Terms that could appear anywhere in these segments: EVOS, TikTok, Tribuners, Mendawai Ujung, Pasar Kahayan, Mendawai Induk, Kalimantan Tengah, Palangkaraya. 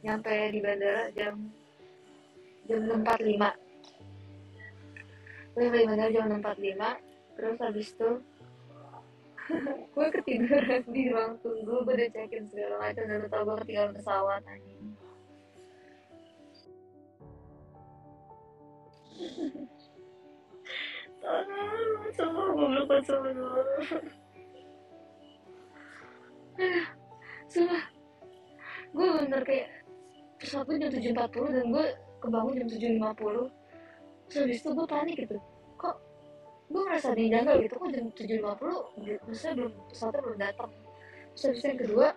nyampe di bandara jam 6.45. Gue di bandara jam 6.45, terus habis itu gue ketiduran di ruang tunggu. Gue udah check-in segala macam dan tau gue ketinggalan pesawat anjing. Tolong, semua goblok banget sama gue. Sumpah, gue bener kayak pesawat jam 7.40 dan gue kebangun jam 7.50. Terus habis itu gue panik gitu, kok gue ngerasa dijaga gitu, kok jam 7.50 maksudnya belum, pesawatnya belum datang. Terus habis itu yang kedua,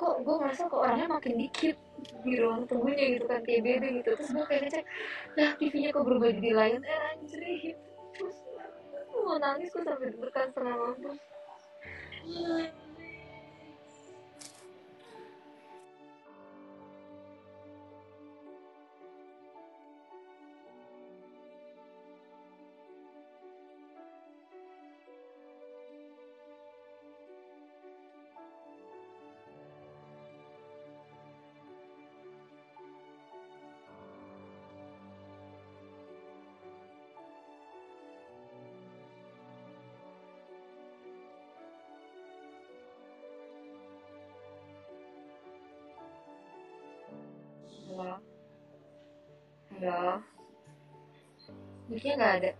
kok gue ngerasa kok orangnya makin dikit di ruang tunggunya gitu kan, kayak beda gitu. Terus gue kayak ngecek, nah TV-nya kok berubah jadi Lion Air anjir. Terus gue mau nangis, gue sampai berkan setengah mampus. Halo, miknya nggak ada.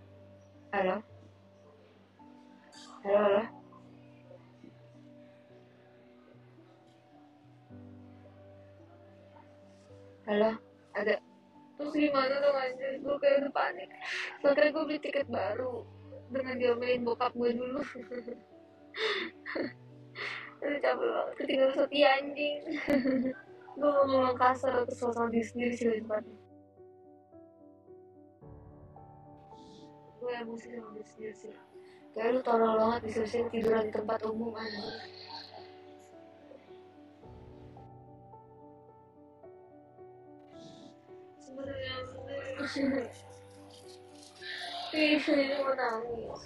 Halo. Halo, ada. Terus gimana dong anjir, gue kayak udah panik. Soalnya gue beli tiket baru dengan diomelin bokap gue dulu. Udah capek banget, ketinggalan soti anjing. Gue ngomong kasar atau sosok diri sendiri sih di tempatnya. Gue emosi sama diri sendiri sih. Kayak lu tolol banget disuruh tiduran di tempat umum anjir. Sebenernya ini mau nangis.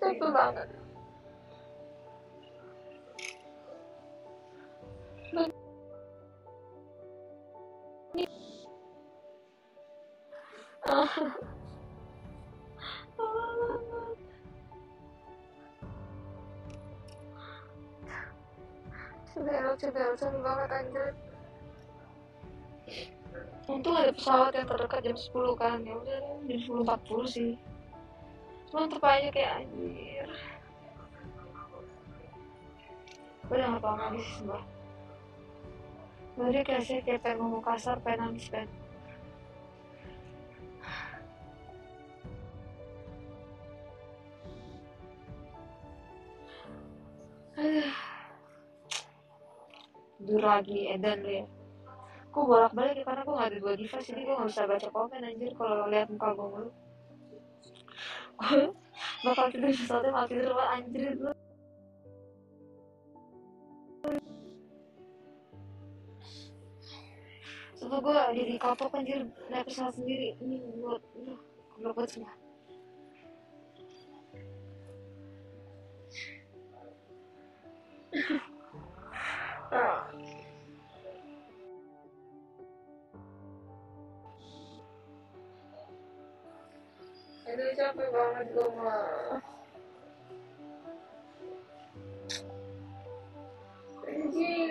Capek banget. Sudah banget anjir. Untung ada pesawat yang terdekat jam 10 kan, ya udah jam 10.40 sih. Cuman terpaksa kayak anjir, gue udah gak tau nangis mbak. Gue udah kayak pengen ngomong kasar, pengen nangis, pengen. Tidur lagi, edan lu ya. Gue bolak-balik ya, karena gue gak ada dua device, jadi gue gak bisa baca komen anjir kalau lihat muka gue mulu. Bakal tidur sesuatu yang makin terlalu anjir gue. Setelah gue jadi kapok anjir, naik pesawat sendiri. Ini gue luput semua. Aduh capek banget gue mah. Anjir.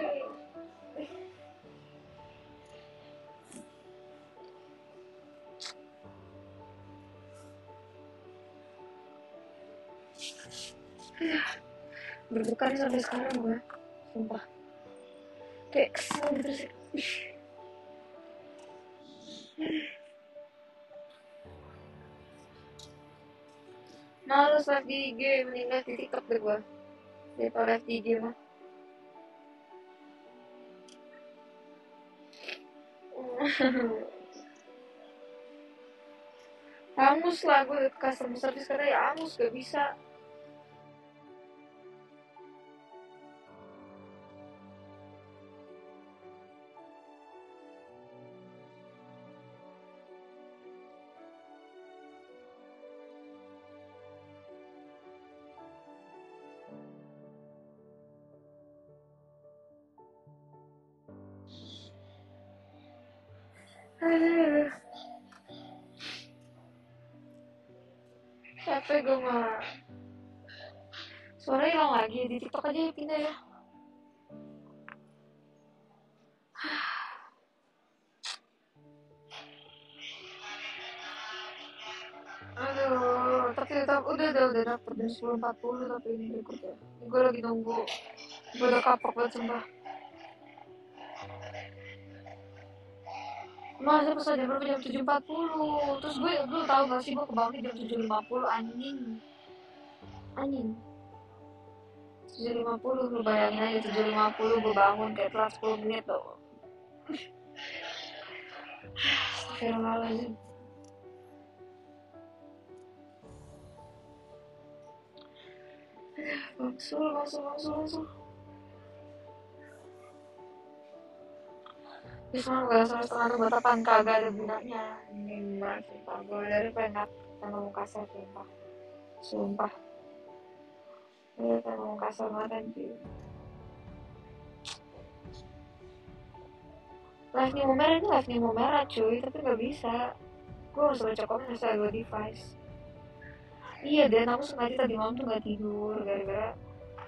Berbuka sampai sekarang gue, sumpah. Kayak kesel gitu sih. Males live di IG, mending live di TikTok deh gue daripada live di IG mah. Hangus lah gue customer service karena ya hangus, gak bisa. Capek gue mah. Suaranya hilang lagi, di TikTok aja ya, pindah ya. Aduh, tapi udah dapet dari 10.40, tapi ini berikutnya. Gue lagi nunggu, gue udah kapok banget sumpah. Masa pas aja berapa jam 7.40, terus gue belum tau gak sih gue kebangun jam 7.50, anjing. 7.50, lu bayangin aja 7.50 gue bangun kayak telat 10 menit loh. Astagfirullahaladzim. Langsung. Terus malah gak salah setengah nunggu tepan, kagak ada gunanya. Ini murah sumpah, gue dari penat ngomong kasar sumpah. Gue udah ngomong kasar banget nanti. Live Nemo Merah ini live Nemo Merah cuy, tapi gak bisa. Gue harus baca komen setelah gue device. Iya dan aku sengaja tadi malam tuh gak tidur, gara-gara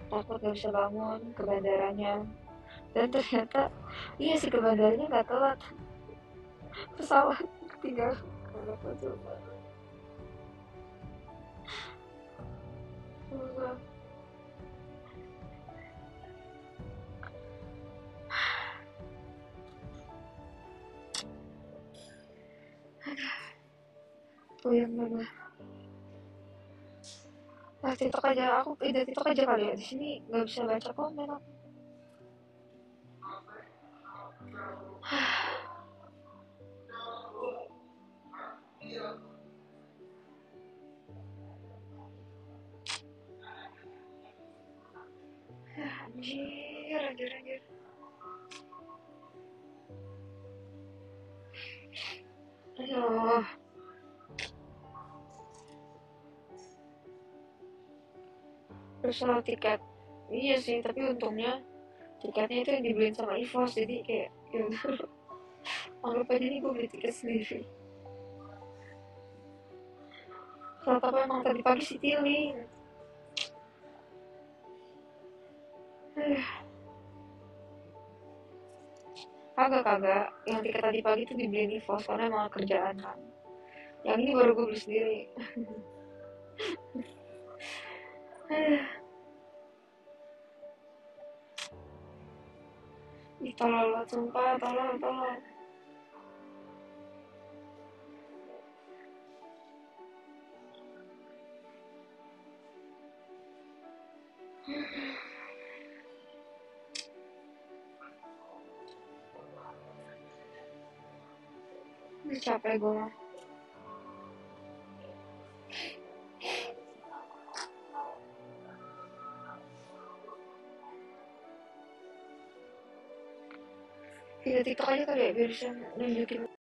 takut gak bisa bangun ke bandaranya. Dan ternyata, iya sih ke bandaranya gak telat. Pesawat tinggal puyeng banget. Nah, TikTok aja, aku udah TikTok aja kali ya. Di sini gak bisa baca komen aku. Anjir. Aduh. Terus soal tiket, iya sih, tapi untungnya tiketnya itu yang dibeliin sama EVOS, jadi kayak yaudah anggap aja nih gue beli tiket sendiri. Saat apa emang tadi pagi sih Tili. Kagak, yang tiket tadi pagi tuh dibeliin EVOS karena emang kerjaan kan. Yang ini baru gue beli sendiri. Ih, tolol, sumpah, tolol. Ini capek gue mah. Tidak TikTok aja kali ya, biar bisa nunjukin.